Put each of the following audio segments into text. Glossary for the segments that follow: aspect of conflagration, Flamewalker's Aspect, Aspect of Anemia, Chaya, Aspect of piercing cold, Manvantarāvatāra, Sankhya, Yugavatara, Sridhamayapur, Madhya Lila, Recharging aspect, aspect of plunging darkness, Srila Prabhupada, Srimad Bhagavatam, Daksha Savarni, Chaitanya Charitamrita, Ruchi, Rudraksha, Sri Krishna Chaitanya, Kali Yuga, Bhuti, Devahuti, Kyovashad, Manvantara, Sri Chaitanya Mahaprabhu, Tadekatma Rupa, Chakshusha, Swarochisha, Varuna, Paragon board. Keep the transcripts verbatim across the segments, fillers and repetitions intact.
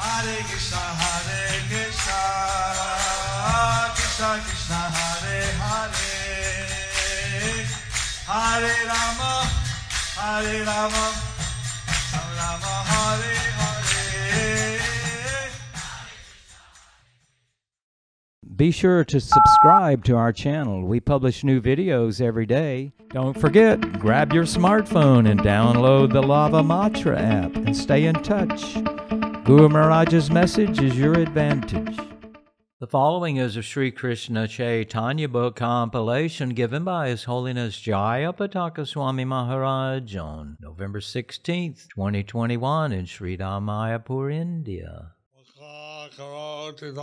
Hare Krishna, Hare Krishna, Krishna Krishna, Hare Hare, Hare Rama, Hare Rama, Rama Hare Hare. Be sure to subscribe to our channel. We publish new videos every day. Don't forget, grab your smartphone and download the Lava Matra app and stay in touch. Guru Maharaj's message is your advantage. The following is a Sri Krishna Chaitanya book compilation given by His Holiness Jaya PatakaSwami Maharaj on November sixteenth, twenty twenty-one in Sridhamayapur, India. Shri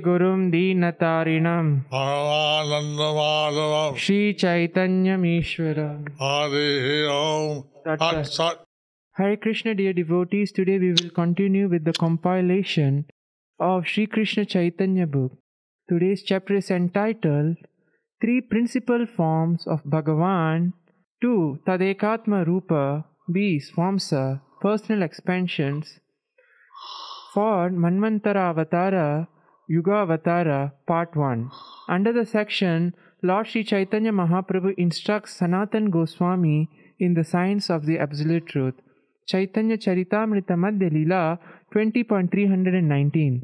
Gurum Dinatarinam Paranandamadavam Shri Chaitanyam Ishwaram Hare Om Tat Sat. Hare Krishna, dear devotees. Today we will continue with the compilation of Shri Krishna Chaitanya book. Today's chapter is entitled Three Principal Forms of Bhagavan. Two, Tadekatma Rupa. B, Swamsa, personal expansions. For Manvantarāvatāra, Yugāvatāra, Part one. Under the section, Lord Sri Chaitanya Mahaprabhu instructs Sanatana Goswami in the science of the Absolute Truth. Chaitanya Charitamrita Madhya Lila twenty point three nineteen.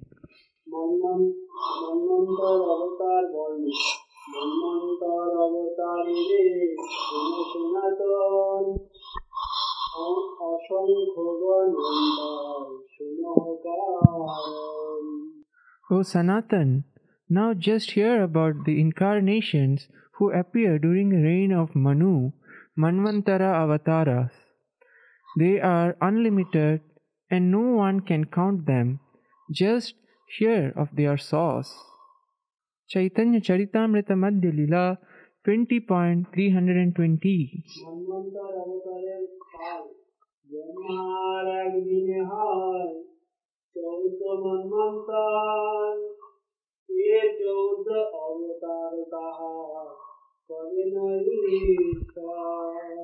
O Sanatan, now just hear about the incarnations who appear during the reign of Manu, Manvantara avatars. They are unlimited and no one can count them. Just hear of their source. Chaitanya Charitamrita Madhya Lila twenty point three twenty.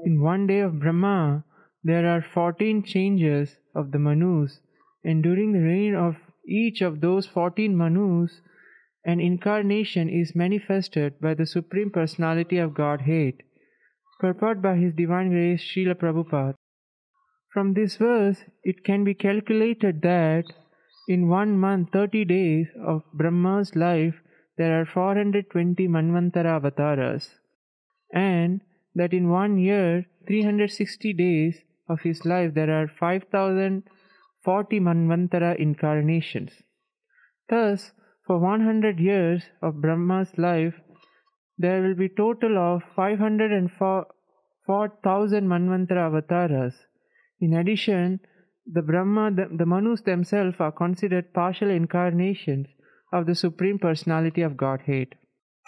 In one day of Brahma, there are fourteen changes of the Manus, and during the reign of each of those fourteen Manus, an incarnation is manifested by the Supreme Personality of Godhead. Purport by His Divine Grace Srila Prabhupada. From this verse, it can be calculated that in one month, thirty days of Brahma's life, there are four hundred twenty Manvantara avatars, and that in one year, three hundred sixty days of his life, there are five thousand forty Manvantara incarnations. Thus, for one hundred years of Brahma's life, there will be total of five hundred four thousand Manvantara avatars. In addition, the Brahma, the, the Manus themselves are considered partial incarnations of the Supreme Personality of Godhead.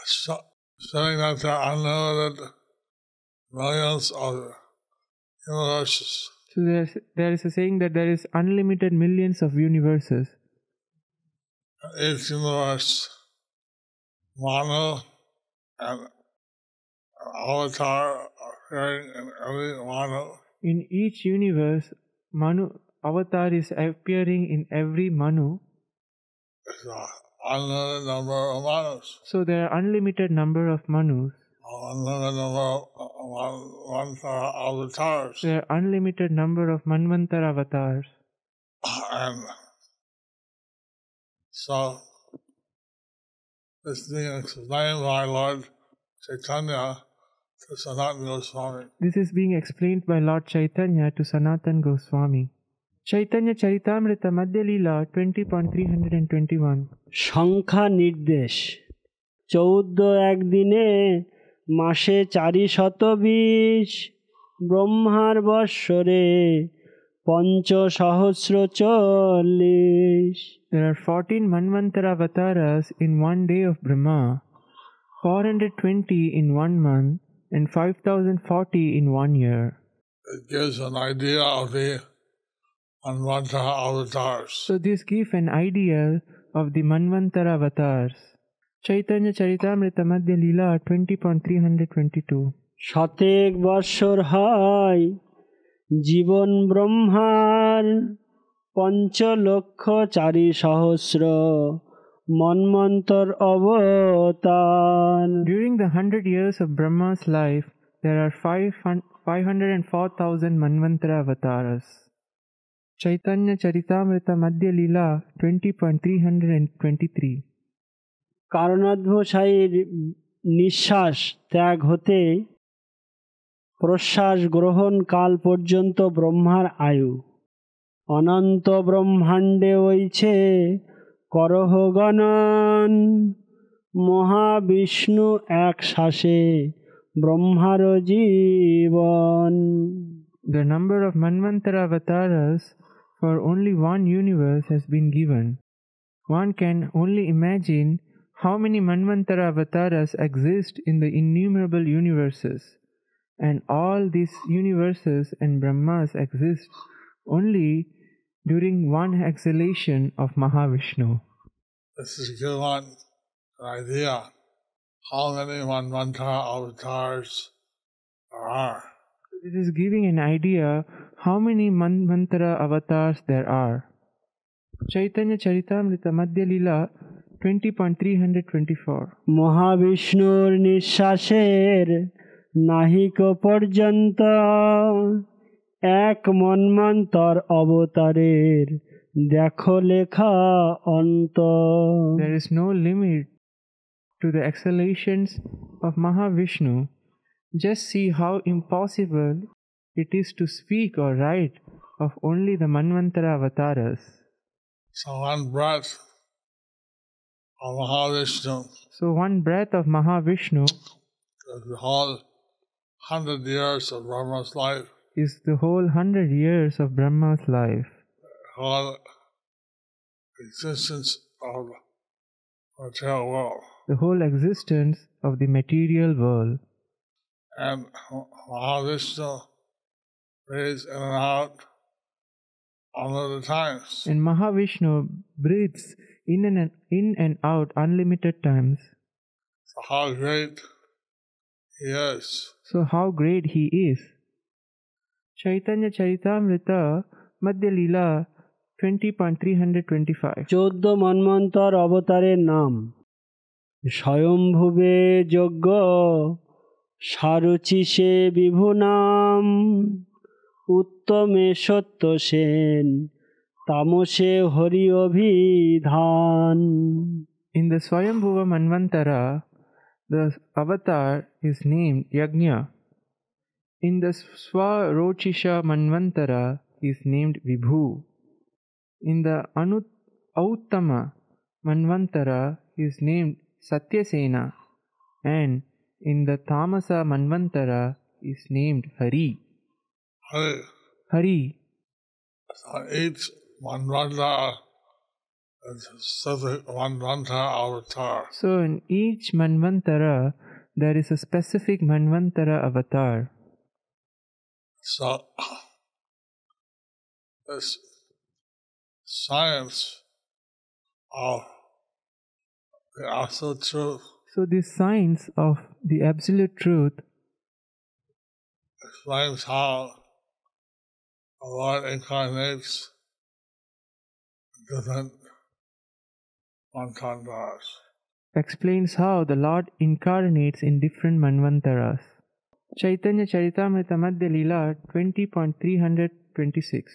So, saying that there are unlimited millions of universes. So there is, there is a saying that there is unlimited millions of universes. Each universe, Manu and Avatar appearing in every Manu. In each universe, Manu Avatar is appearing in every Manu. It's an unlimited number of Manus. So there are unlimited number of Manus. Unlimited number of Manvantara avatars. There are unlimited number of Manvantara avatars. And so, this being explained by Lord Chaitanya to Sanatana Goswami. This is being explained by Lord Chaitanya to Sanatana Goswami. Chaitanya Charitamrita Madhya Lila twenty point three twenty-one. Shankha Nirdesh Chaudho Agdine Mashe Chari Shatabish Brahmar Vashore Pancho Sahasra Chalish. There are fourteen Manvantara avatars in one day of Brahma, four hundred twenty in one month, and five thousand forty in one year. It gives an idea of the Manvantara avatars. So this gives an idea of the Manvantara avatars. Chaitanya Charitamrita Madhya Lila twenty point three twenty-two. শতেক বৎসর হয় জীবন ব্রহ্মার পঞ্চলক্ষ চারি সহস্র মন্মন্তর অবতার। During the hundred years of Brahma's life, there are five hundred four thousand Manvantarāvatāras. Chaitanya Charitamrita Madhya Lila twenty point three two three. কারণাধ্বসায়ীর নিঃশ্বাস ত্যাগ হতে প্রশ্বাস গ্রহণ কাল পর্যন্ত ব্রহ্মার আয়ু অনন্ত ব্রহ্মাণ্ডে হইছে করহ গণন মহাবিষ্ণু এক শ্বাসে ব্রহ্মার জীবন। The number of Manvantarāvatāras for only one universe has been given. One can only imagine how many Manvantarāvatāras exist in the innumerable universes, and all these universes and Brahmas exist only during one exhalation of Mahavishnu. This is give one an idea how many Manvantarāvatāras there are. This is giving an idea how many Manvantarāvatāras there are. Chaitanya Charitamrita Madhya Lila twenty point three two four. মহাবিষ্ণুর নিঃশ্বাসের নাহিক পর্যন্ত এক মন্মন্তর অবতারের দেখো লেখা অন্ত। There is no limit to the exhalations of Mahavishnu. Just see how impossible it is to speak or write of only the Manvantarāvatāras. So one breath of Mahavishnu. So one breath of Mahavishnu is the whole hundred years of Brahma's life. Is the whole hundred years of Brahma's life. The whole existence of the material world. The whole existence of the material world. And Mahavishnu breathes in and out unlimited times. And Mahavishnu breathes in and in and out unlimited times. So how great he is. So how great he is. Chaitanya Charitamrita Madhya Lila twenty point three two five. Choddo manmantar avatare nam Swayambhuve yogya Swarochisha vibhunam Uttame satya sen Tamasa Hari Abhidhan. In the Swayambhuva Manvantara, the avatar is named Yajna. In the Swarochisha Manvantara, he is named Vibhu. In the Anut Uttama Manvantara, he is named Satyasena. And in the Tamasa Manvantara, he is named Hari. Hari. Hari. So each Manvantara is a specific Manvantara avatar. So in each Manvantara, there is a specific Manvantara avatar. So, this science of the absolute truth. So this science of the absolute truth explains how the Lord incarnates different Manvantaras. Explains how the Lord incarnates in different Manvantaras. Chaitanya Charitamrita Madhya Lila twenty point three two six.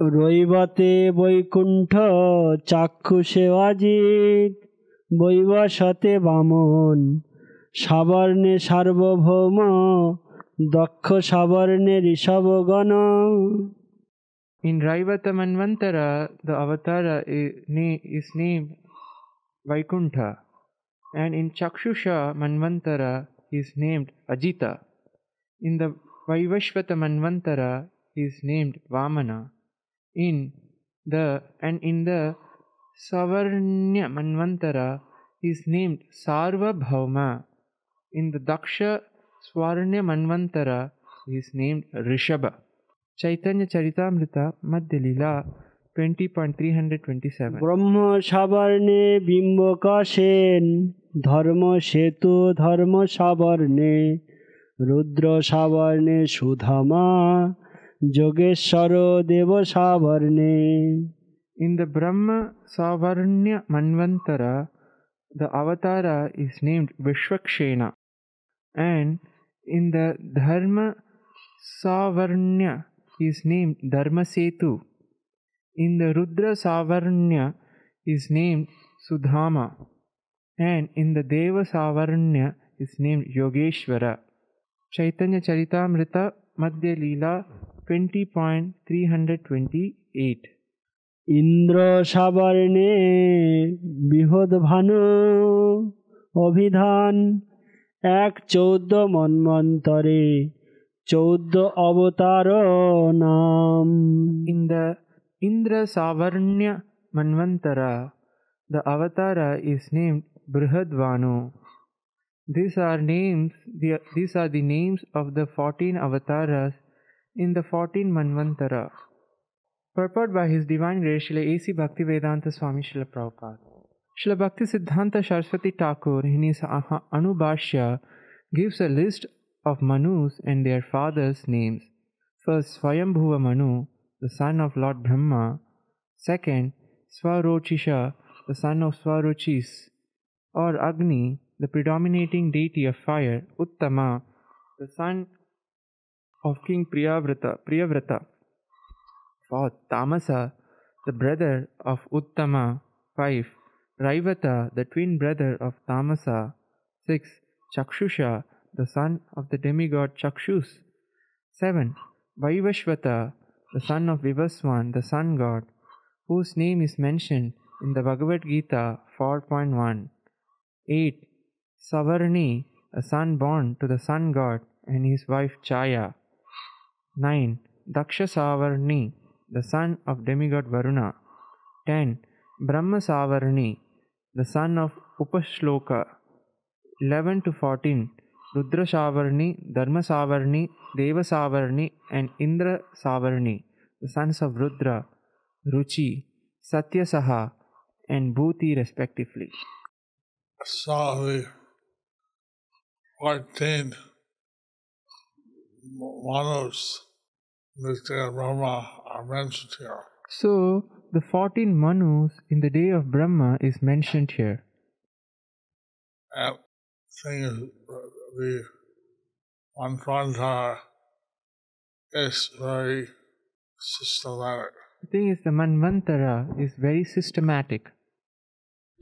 Roivate Vaikuntha Chakshushe Ajit Vaivashvata Vamon Savarne Sarvabhauma Dakkha Savarne Rishabhagana. In Raivata Manvantara, the avatara is named Vaikuntha, and in Chakshusha Manvantara he is named Ajita. In the Vaivashvata Manvantara he is named Vamana. In the and in the Savarnya Manvantara he is named Sarvabhauma. In the Daksha Swaranya Manvantara he is named Rishabha. Chaitanya Charitamrita Madhya Lila twenty point three two seven. Brahma Savarne Bimbaka Sen Dharma Setu Dharma Savarne Rudra Savarne Sudhama Yogeshwara Deva Savarne. In the Brahma Savarnya Manvantara, the avatara is named Vishwakshena, and in the Dharma Savarnya he is named Dharmasetu. In the Rudra Savarnya he is named Sudhama, and in the Deva Savarnya he is named Yogeshwara. Chaitanya Charitamrita Madhya Lila twenty point three twenty-eight. Indra Savarne Bihodbhanu Abhidhan Ek Chodda Manvantare Chodda Avatara Nam. In the Indra Savarnya Manvantara, the avatara is named Brihadvanu. These are names. The, these are the names of the fourteen avataras in the fourteen Manvantara. Purport by His Divine Grace Srila A C Bhaktivedanta Swami Srila Prabhupada. Srila Bhakti Siddhanta Sharswati Thakur in his Anubhashya gives a list of Manus and their fathers' names. First, Swayambhuva Manu, the son of Lord Brahma. Second, Swarochisha, the son of Swarochis, or Agni, the predominating deity of fire. Uttama, the son of King Priyavrata. Priyavrata. Fourth, Tamasa, the brother of Uttama. Five, Raivata, the twin brother of Tamasa. Six, Chakshusha, the son of the demigod Chakshus. Seven, Vaivashvata, the son of Vivaswan, the sun god, whose name is mentioned in the Bhagavad Gita four point one. Eight, Savarni, a son born to the sun god and his wife Chaya. Nine, Daksha Savarni, the son of demigod Varuna. Ten, Brahma Savarni, the son of Upashloka. Eleven to fourteen, Rudra Savarni, Dharma Savarni, Deva Savarni, and Indra Savarni, the sons of Rudra, Ruchi, Satya Saha, and Bhuti respectively. Saw the fourteen Manus Mister Brahma are mentioned here. So the fourteen Manus in the day of Brahma is mentioned here. And things the Manvantara is very systematic. The thing is, the Manvantara is very systematic.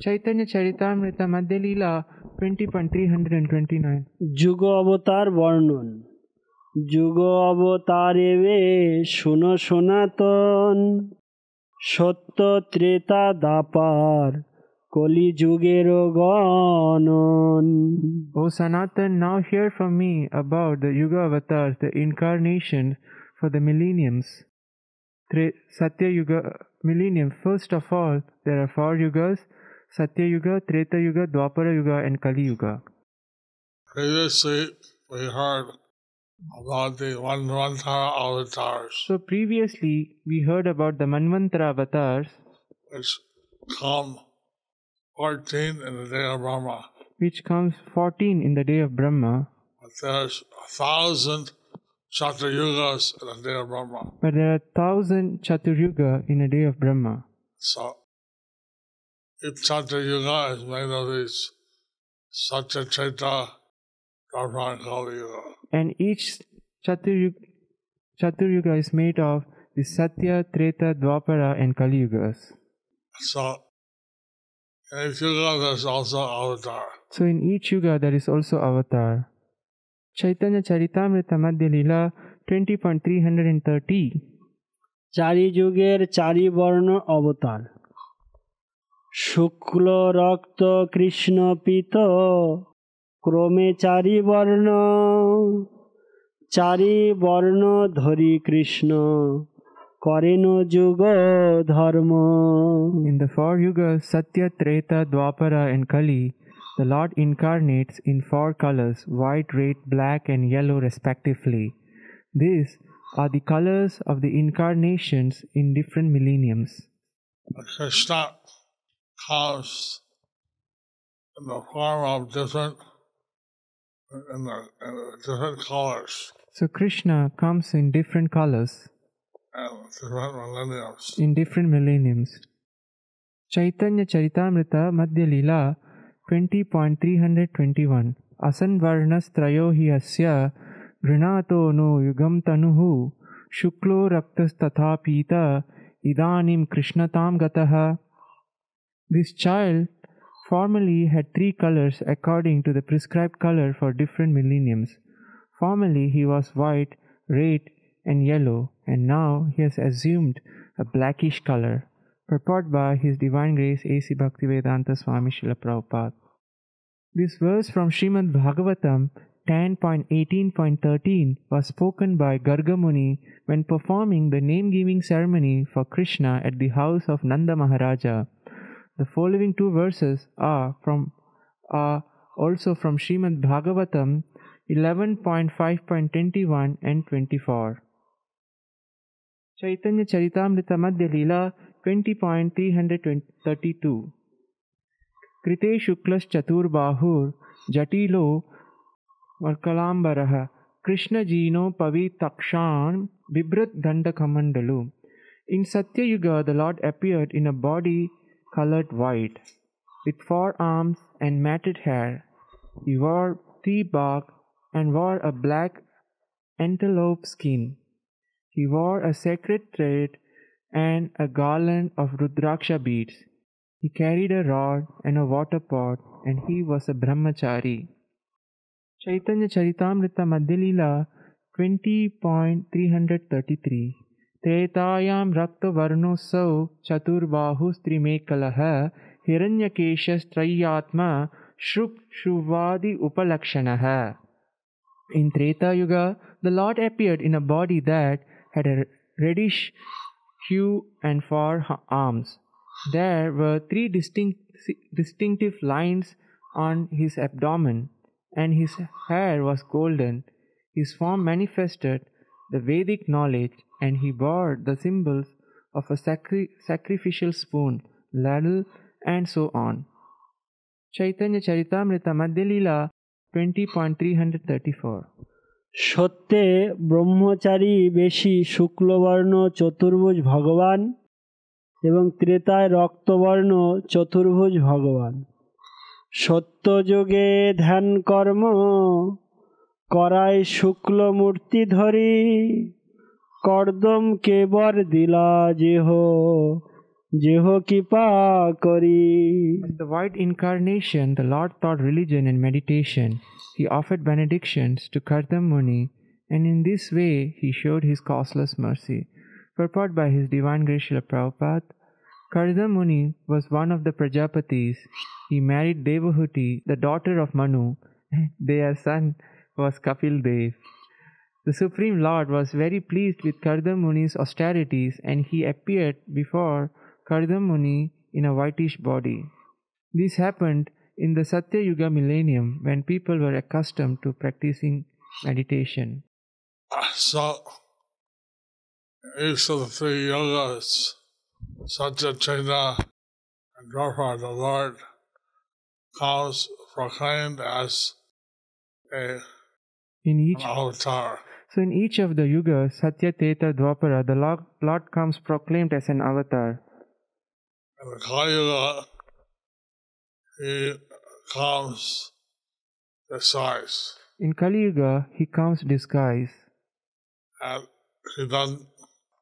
Chaitanya Charitamrita Madhya Lila twenty point three twenty-nine. Yugāvatāra Varnun Yugāvatāra Suna Sunatan Satta Treta Dapar Kali Yugero Ganon. O Sanatan, now hear from me about the Yugāvatāras, the incarnation for the millenniums. Satya Yuga millennium. First of all, there are four Yugas: Satya Yuga, Treta Yuga, Dwapara Yuga, and Kali Yuga. Previously, we heard about the Manvantarāvatāras. So previously, we heard about the Manvantarāvatāras, which come fourteen in the day of Brahma. Which comes fourteen in the day of Brahma. But there's a thousand Chatur Yugas in a day of Brahma. But there are thousand Chatur Yuga in a day of Brahma. So, if Chatur Yuga is made of these Satya, Treta, Dwapara, and Kali Yuga. And each Chatur Yuga, Chatur Yuga is made of the Satya, Treta, Dwapara, and Kali Yugas. So, in each Yuga there is also avatar. So, in each Yuga there is also avatar. Chaitanya Charitamrita Madhya Lila twenty point three thirty. Chari Yuger Chari Varna Avatar. Shukla Rakta Krishna Pita Krome Chari Varna. Chari Varna Dhari Krishna Kareno Yuga Dharma. In the four Yugas, Satya, Treta, Dwapara, and Kali, the Lord incarnates in four colors, white, red, black, and yellow respectively. These are the colors of the incarnations in different millenniums. Krishna comes in the form of different in the, in the different colors. So Krishna comes in different colors. And different millenniums. In different millenniums. Chaitanya Charitamrita Madhya Lila twenty point three twenty-one Asan Varnas Trayohi Asya Grinato no Yugam Tanuhu Shuklo Raktas Tatha Pita Idanim Krishnatam Gataha. This child formerly had three colors according to the prescribed color for different millenniums. Formerly he was white, red and yellow, and now he has assumed a blackish color. Purport by His Divine Grace A C Bhaktivedanta Swami Srila Prabhupada. This verse from Srimad Bhagavatam ten point eighteen point thirteen was spoken by Kardamuni when performing the name-giving ceremony for Krishna at the house of Nanda Maharaja. The following two verses are from are also from Srimad Bhagavatam eleven point five point twenty-one and twenty-four. Chaitanya Charitamrita Madhya Lila twenty point three thirty-two Krite Shuklas Chatur Bahur Jatilo Varkalambaraha Krishna Jino Pavitakshan Bibrat Dandakamandalu. In Satya Yuga, the Lord appeared in a body colored white, with four arms and matted hair. He wore tree bark and wore a black antelope skin. He wore a sacred thread and a garland of Rudraksha beads. He carried a rod and a water pot, and he was a brahmachari. Chaitanya Charitamrita Madhya Lila twenty point three thirty-three Tretayam Rakta Varnosau Chaturbahus Trimekalaha Hiranyakeshas Trayatma Shrub Shuvadi Upalakshanaha. In Treta Yuga, the Lord appeared in a body that had a reddish hue and four arms. There were three distinct, distinctive lines on his abdomen, and his hair was golden. His form manifested the Vedic knowledge, and he bore the symbols of a sacri sacrificial spoon, ladle, and so on. Chaitanya Charitamrita Madhya Lila twenty point three thirty-four Shotte Brahmachari Beshi Shuklavarno Chaturbuj Bhagavan Ebang Tretay Raktavarno Chaturbuj Bhagavan Shatya Yoge Dhan Karma Karai Shukla Murti Dhari Kardam Kebar Dila Jeho Jeho Kipa Kari. At the white incarnation, the Lord taught religion and meditation. He offered benedictions to Kardamuni, and in this way he showed his causeless mercy. Purport by His Divine Grace Srila Prabhupada. Kardamuni was one of the Prajapatis. He married Devahuti, the daughter of Manu. Their son was Kapil Dev. The Supreme Lord was very pleased with Kardamuni's austerities, and he appeared before Kardamuni in a whitish body. This happened in the Satya Yuga millennium when people were accustomed to practicing meditation. So, each of the three yogas, Satya, Chaitanya, and Dwapara, the Lord comes proclaimed as a, in each, an avatar. So in each of the yugas, Satya, Treta, Dwapara, the Lord, Lord comes proclaimed as an avatar. In the Kali Yuga, he comes disguised. In Kali Yuga, he comes disguised. And he doesn't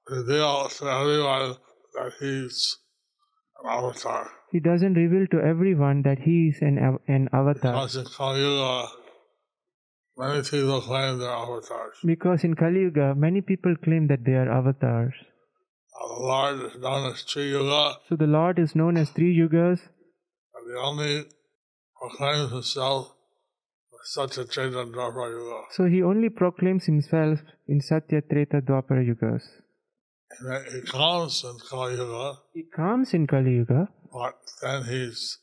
reveal to everyone that he's an avatar. He doesn't reveal to everyone that he is an, av an avatar. Because in Kali Yuga, many people claim they are avatars. Because in Kali Yuga, many people claim that they are avatars. The Lord is known as Tree Yuga. So the Lord is known as three yugas. And he only proclaims himself in Satya, Treta, and Dwapara Yuga. So he only proclaims himself in Satya, Treta, Dwapara Yugas. He comes in Kali Yuga. He comes in Kali Yuga. But then he's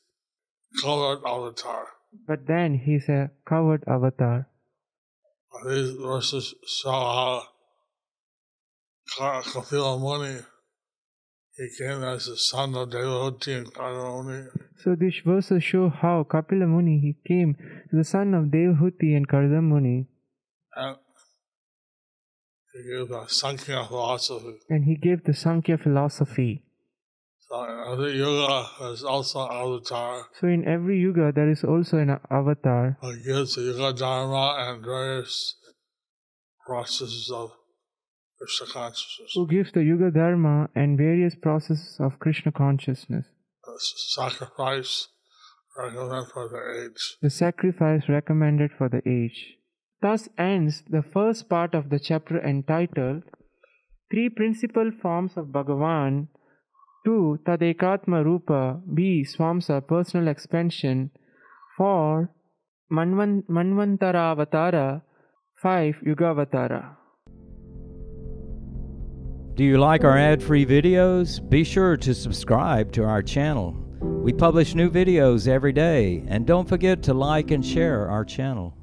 covered avatar. But then he's a covered avatar. But these verses show how Kapila Muni He came as the son of Devahuti and Kardamuni. So these verses show how Kapila Muni, he came as the son of Devahuti and Kardamuni. And he gave the Sankhya philosophy. And he gave the Sankhya philosophy. So in every yuga there is also an avatar. So in every yuga there is also an avatar. He gives the yuga dharma and various processes of Krishna consciousness. Who gives the Yuga Dharma and various processes of Krishna consciousness. The sacrifice recommended for the age. The sacrifice recommended for the age. Thus ends the first part of the chapter entitled Three Principal Forms of Bhagavan, two Tadekatma Rupa, B. Swamsa, Personal Expansion, four Manvan- Manvantarāvatāra, five Yugāvatāra. Do you like our ad-free videos? Be sure to subscribe to our channel. We publish new videos every day, and don't forget to like and share our channel.